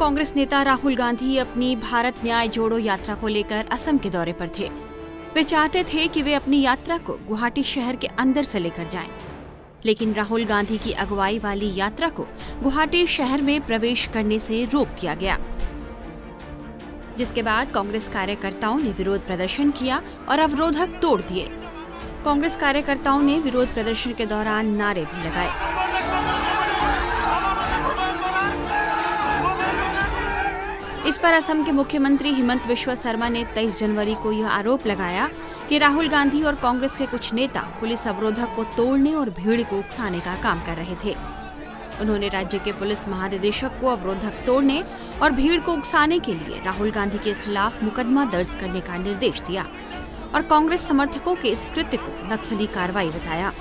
कांग्रेस नेता राहुल गांधी अपनी भारत न्याय जोड़ो यात्रा को लेकर असम के दौरे पर थे। वे चाहते थे कि वे अपनी यात्रा को गुवाहाटी शहर के अंदर से लेकर जाएं, लेकिन राहुल गांधी की अगुवाई वाली यात्रा को गुवाहाटी शहर में प्रवेश करने से रोक दिया गया, जिसके बाद कांग्रेस कार्यकर्ताओं ने विरोध प्रदर्शन किया और अवरोधक तोड़ दिए। कांग्रेस कार्यकर्ताओं ने विरोध प्रदर्शन के दौरान नारे भी लगाए। इस पर असम के मुख्यमंत्री हिमंत बिस्वा सरमा ने 23 जनवरी को यह आरोप लगाया कि राहुल गांधी और कांग्रेस के कुछ नेता पुलिस अवरोधक को तोड़ने और भीड़ को उकसाने का काम कर रहे थे। उन्होंने राज्य के पुलिस महानिदेशक को अवरोधक तोड़ने और भीड़ को उकसाने के लिए राहुल गांधी के खिलाफ मुकदमा दर्ज करने का निर्देश दिया और कांग्रेस समर्थकों के इस कृत्य को नक्सली कार्रवाई बताया।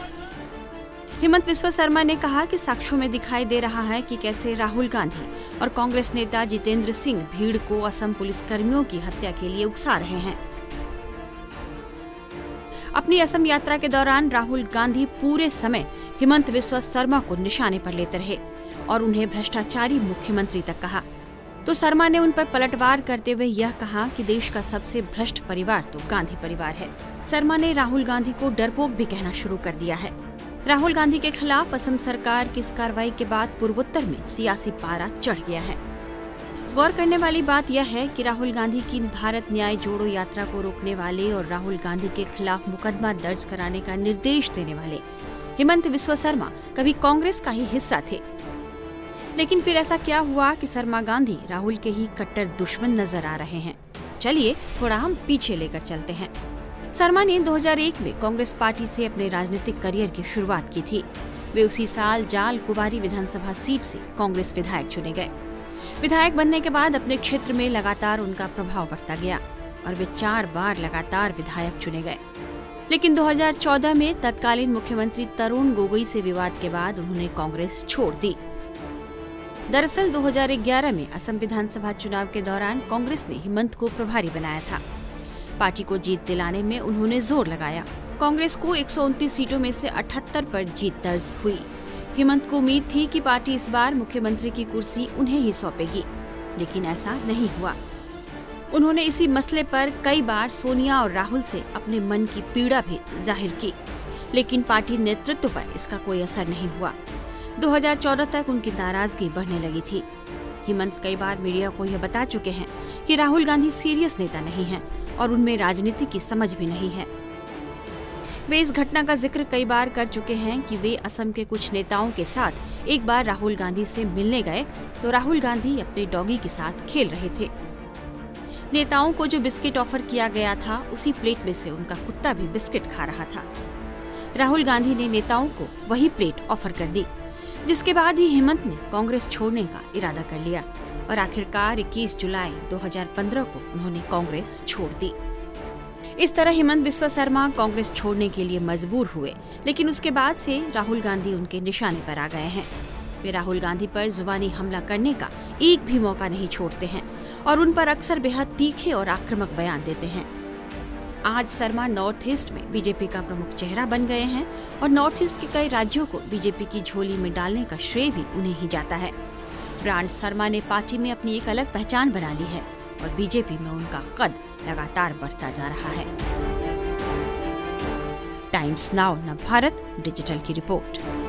हिमंत बिस्वा सरमा ने कहा कि साक्ष्यों में दिखाई दे रहा है कि कैसे राहुल गांधी और कांग्रेस नेता जितेंद्र सिंह भीड़ को असम पुलिस कर्मियों की हत्या के लिए उकसा रहे हैं। अपनी असम यात्रा के दौरान राहुल गांधी पूरे समय हिमंत बिस्वा सरमा को निशाने पर लेते रहे और उन्हें भ्रष्टाचारी मुख्यमंत्री तक कहा, तो सरमा ने उन पर पलटवार करते हुए यह कहा कि देश का सबसे भ्रष्ट परिवार तो गांधी परिवार है। सरमा ने राहुल गांधी को डरपोक भी कहना शुरू कर दिया है। राहुल गांधी के खिलाफ असम सरकार की इस कार्रवाई के बाद पूर्वोत्तर में सियासी पारा चढ़ गया है। गौर करने वाली बात यह है कि राहुल गांधी की भारत न्याय जोड़ो यात्रा को रोकने वाले और राहुल गांधी के खिलाफ मुकदमा दर्ज कराने का निर्देश देने वाले हिमंत बिस्वा सरमा कभी कांग्रेस का ही हिस्सा थे, लेकिन फिर ऐसा क्या हुआ कि सरमा गांधी राहुल के ही कट्टर दुश्मन नजर आ रहे हैं। चलिए थोड़ा हम पीछे लेकर चलते हैं। सरमा ने 2001 में कांग्रेस पार्टी से अपने राजनीतिक करियर की शुरुआत की थी। वे उसी साल जाल कुवारी विधानसभा सीट से कांग्रेस विधायक चुने गए। विधायक बनने के बाद अपने क्षेत्र में लगातार उनका प्रभाव बढ़ता गया और वे 4 बार लगातार विधायक चुने गए, लेकिन 2014 में तत्कालीन मुख्यमंत्री तरुण गोगोई से विवाद के बाद उन्होंने कांग्रेस छोड़ दी। दरअसल 2011 में असम विधानसभा चुनाव के दौरान कांग्रेस ने हिमंत को प्रभारी बनाया था। पार्टी को जीत दिलाने में उन्होंने जोर लगाया। कांग्रेस को 129 सीटों में से 78 पर जीत दर्ज हुई। हिमंत को उम्मीद थी कि पार्टी इस बार मुख्यमंत्री की कुर्सी उन्हें ही सौंपेगी, लेकिन ऐसा नहीं हुआ। उन्होंने इसी मसले पर कई बार सोनिया और राहुल से अपने मन की पीड़ा भी जाहिर की, लेकिन पार्टी नेतृत्व पर इसका कोई असर नहीं हुआ। 2014 तक उनकी नाराजगी बढ़ने लगी थी। हिमंत कई बार मीडिया को यह बता चुके हैं कि राहुल गांधी सीरियस नेता नहीं हैं और उनमें राजनीति की समझ भी नहीं है। वे इस घटना का जिक्र कई बार कर चुके हैं कि वे असम के कुछ नेताओं के साथ एक बार राहुल गांधी से मिलने गए तो राहुल गांधी अपने डॉगी के साथ खेल रहे थे। नेताओं को जो बिस्किट ऑफर किया गया था उसी प्लेट में से उनका कुत्ता भी बिस्किट खा रहा था। राहुल गांधी ने नेताओं को वही प्लेट ऑफर कर दी, जिसके बाद ही हिमंत ने कांग्रेस छोड़ने का इरादा कर लिया और आखिरकार 21 जुलाई 2015 को उन्होंने कांग्रेस छोड़ दी। इस तरह हिमंत बिस्वा सरमा कांग्रेस छोड़ने के लिए मजबूर हुए, लेकिन उसके बाद से राहुल गांधी उनके निशाने पर आ गए हैं। वे राहुल गांधी पर जुबानी हमला करने का एक भी मौका नहीं छोड़ते हैं और उन पर अक्सर बेहद तीखे और आक्रामक बयान देते हैं। आज सरमा नॉर्थ ईस्ट में बीजेपी का प्रमुख चेहरा बन गए हैं और नॉर्थ ईस्ट के कई राज्यों को बीजेपी की झोली में डालने का श्रेय भी उन्हें ही जाता है। ब्रांड सरमा ने पार्टी में अपनी एक अलग पहचान बना ली है और बीजेपी में उनका कद लगातार बढ़ता जा रहा है। टाइम्स नाउ नवभारत डिजिटल की रिपोर्ट।